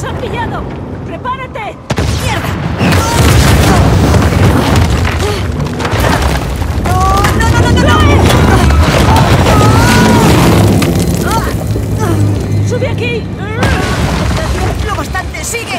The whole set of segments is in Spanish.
¡Nos han pillado! ¡Prepárate! ¡Mierda! ¡No! ¡Sube aquí! ¡Lo bastante! ¡Sigue!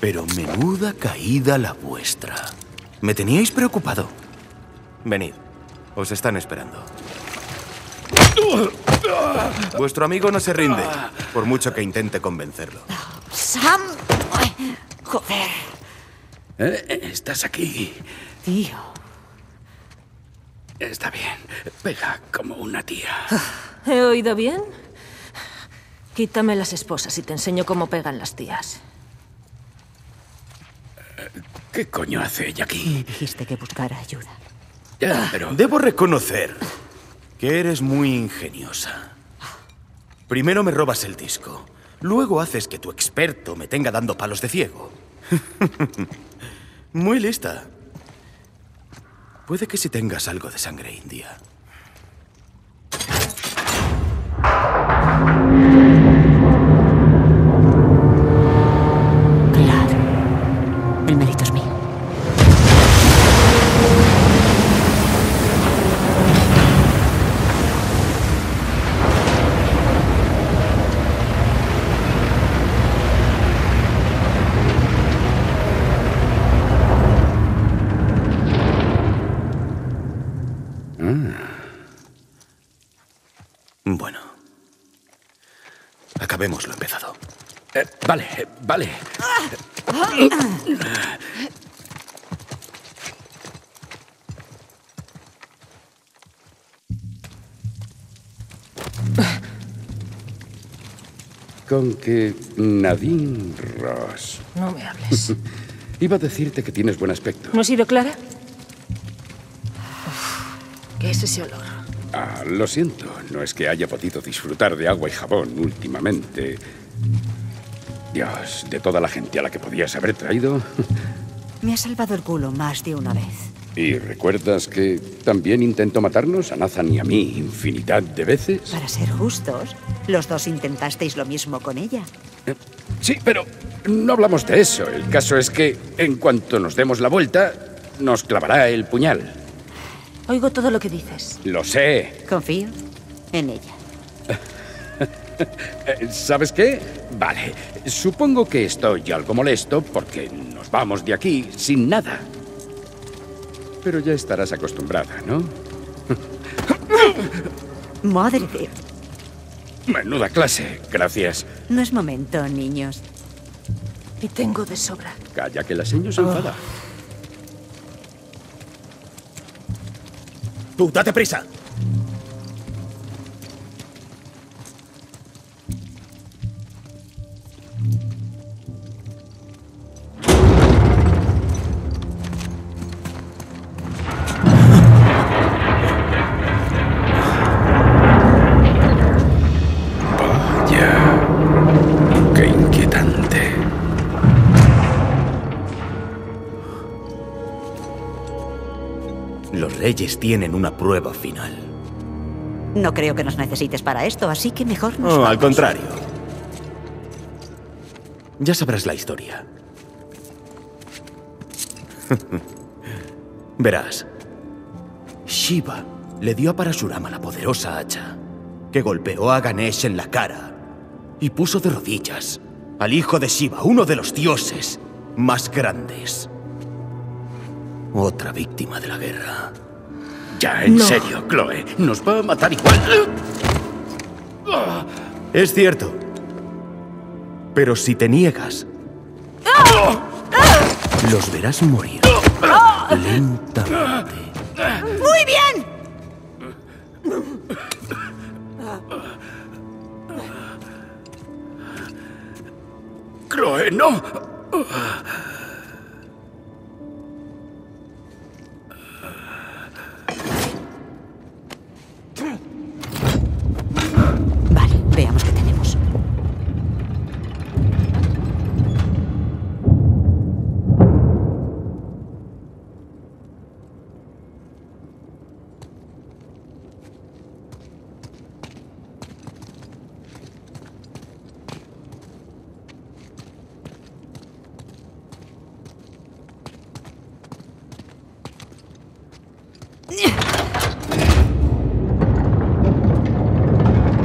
Pero menuda caída la vuestra. Me teníais preocupado. Venid, os están esperando. Vuestro amigo no se rinde, por mucho que intente convencerlo. ¡Sam! ¡Joder! Estás aquí. Tío. Está bien. Pega como una tía. ¿He oído bien? Quítame las esposas y te enseño cómo pegan las tías. ¿Qué coño hace ella aquí? Me dijiste que buscara ayuda. Ya, pero... Debo reconocer que eres muy ingeniosa. Primero me robas el disco. Luego haces que tu experto me tenga dando palos de ciego. Muy lista. Puede que sí tengas algo de sangre india. Claro. El mérito es mío. Bueno, acabemos lo empezado. Vale. Con que Nadine Ross... No me hables. Iba a decirte que tienes buen aspecto. ¿No he sido clara? ¿Qué es ese olor? Ah, lo siento. No es que haya podido disfrutar de agua y jabón últimamente. Dios, de toda la gente a la que podías haber traído. Me ha salvado el culo más de una vez. ¿Y recuerdas que también intentó matarnos a Nathan y a mí infinidad de veces? Para ser justos, los dos intentasteis lo mismo con ella. Sí, pero no hablamos de eso. El caso es que, en cuanto nos demos la vuelta, nos clavará el puñal. Oigo todo lo que dices. Lo sé. Confío en ella. ¿Sabes qué? Vale. Supongo que estoy algo molesto porque nos vamos de aquí sin nada. Pero ya estarás acostumbrada, ¿no? Madre de Dios. Menuda clase. Gracias. No es momento, niños. Y tengo de sobra. Calla, que la señora se enfada. ¡Tú, date prisa! Vaya, qué inquietante. Los reyes tienen una prueba final. No creo que nos necesites para esto, así que mejor nos vamos. Al contrario. Ya sabrás la historia. Verás. Shiva le dio a Parashurama la poderosa hacha, que golpeó a Ganesh en la cara y puso de rodillas al hijo de Shiva, uno de los dioses más grandes. Otra víctima de la guerra. Ya, en serio, Chloe. Nos va a matar igual. Es cierto. Pero si te niegas... Los verás morir. Lentamente. ¡Muy bien! Chloe, no...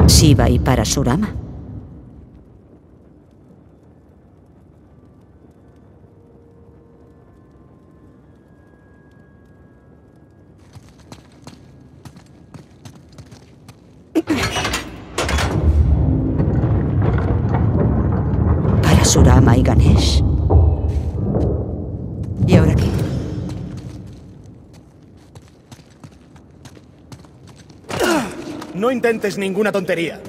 Shiva y Parashurama. Parashurama y Ganesh. ¿Y ahora qué? No intentes ninguna tontería.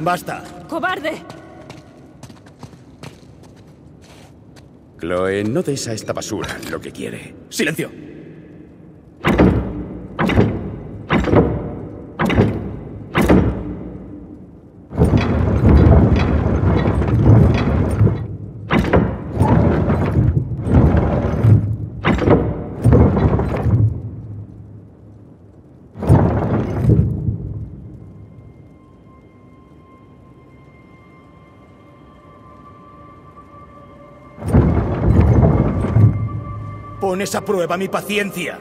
Basta. ¡Cobarde! Chloe, no des a esta basura lo que quiere. ¡Silencio! Pones a prueba mi paciencia.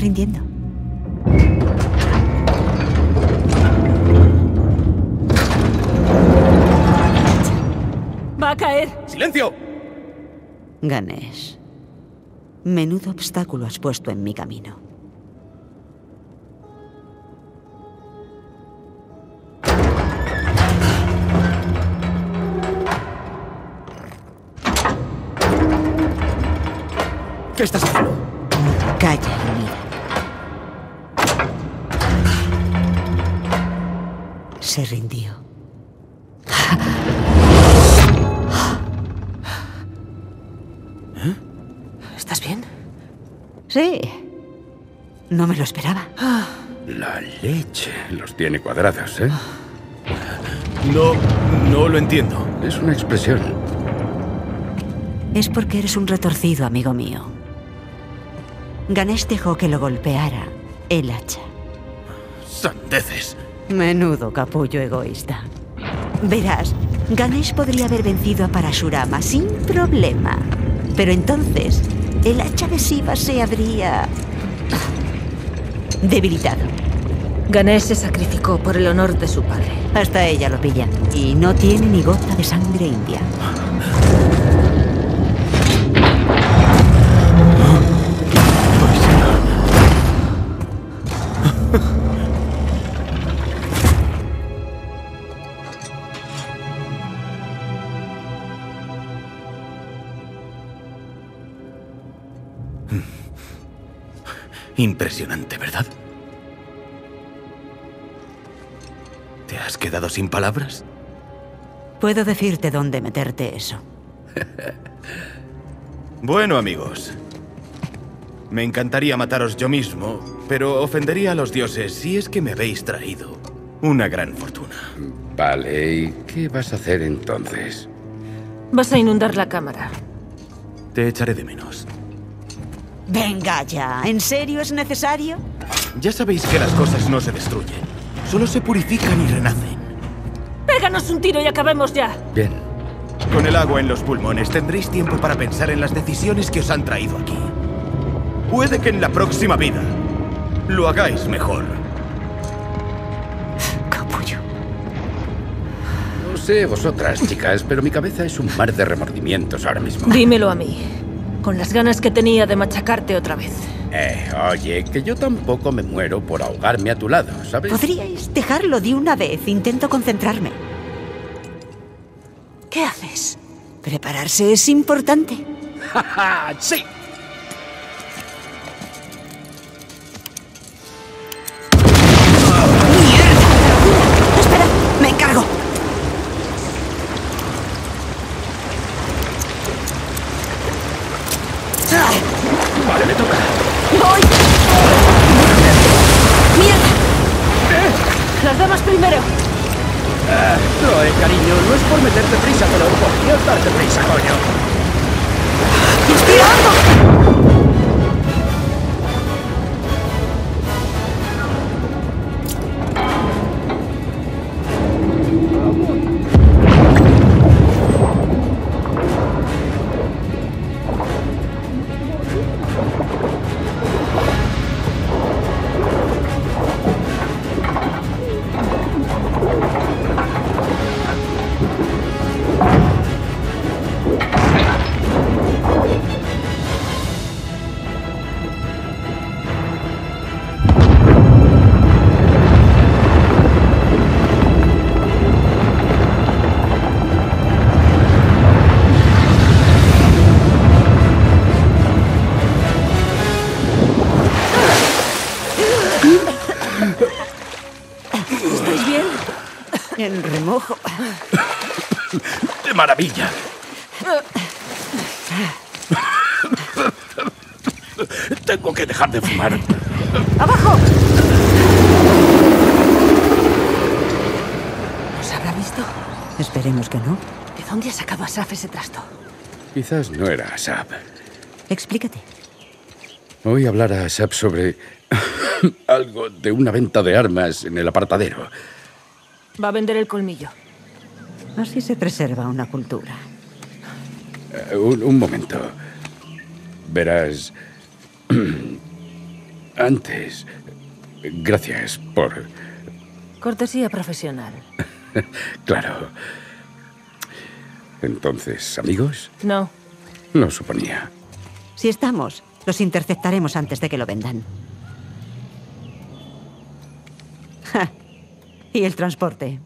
Rindiendo. ¡Va a caer! ¡Silencio! Ganesh, menudo obstáculo has puesto en mi camino. ¿Qué estás haciendo? Calla y mira. Se rindió. ¿Eh? ¿Estás bien? Sí. No me lo esperaba. La leche. Los tiene cuadradas, ¿eh? No lo entiendo. Es una expresión. Es porque eres un retorcido, amigo mío. Ganesh dejó que lo golpeara el hacha. ¡Sandeces! Menudo capullo egoísta. Verás, Ganesh podría haber vencido a Parashurama sin problema. Pero entonces, el hacha de Shiva se habría... debilitado. Ganesh se sacrificó por el honor de su padre. Hasta ella lo pilla. Y no tiene ni gota de sangre india. Impresionante, ¿verdad? ¿Te has quedado sin palabras? Puedo decirte dónde meterte eso. Bueno, amigos. Me encantaría mataros yo mismo, pero ofendería a los dioses si es que me habéis traído una gran fortuna. Vale, ¿y qué vas a hacer entonces? Vas a inundar la cámara. Te echaré de menos. Venga ya, ¿en serio es necesario? Ya sabéis que las cosas no se destruyen, solo se purifican y renacen. Péganos un tiro y acabemos ya. Bien. Con el agua en los pulmones tendréis tiempo para pensar en las decisiones que os han traído aquí. Puede que en la próxima vida lo hagáis mejor. Capullo. No sé vosotras, chicas, pero mi cabeza es un mar de remordimientos ahora mismo. Dímelo a mí. Con las ganas que tenía de machacarte otra vez. Oye, que yo tampoco me muero por ahogarme a tu lado, ¿sabes? Podríais dejarlo de una vez. Intento concentrarme. ¿Qué haces? Prepararse es importante. ¡Sí! ¡Mierda! ¡Espera! ¡Me encargo! Vale, me toca. ¡Voy! ¡Mierda! ¡Las damas primero! Chloe, cariño, no es por meterte prisa, pero por Dios, darte prisa, coño. ¡Estoy algo! En remojo. ¡De maravilla! Tengo que dejar de fumar. ¡Abajo! ¿Nos habrá visto? Esperemos que no. ¿De dónde ha sacado Asav ese trasto? Quizás no era Asav. Explícate. Oí hablar a Asav sobre... algo de una venta de armas en el apartadero. Va a vender el colmillo. Así se preserva una cultura. Un momento. Verás... Antes... Gracias por... Cortesía profesional. Claro. Entonces, ¿amigos? No. Lo suponía. Si estamos, los interceptaremos antes de que lo vendan. Ja. Y el transporte.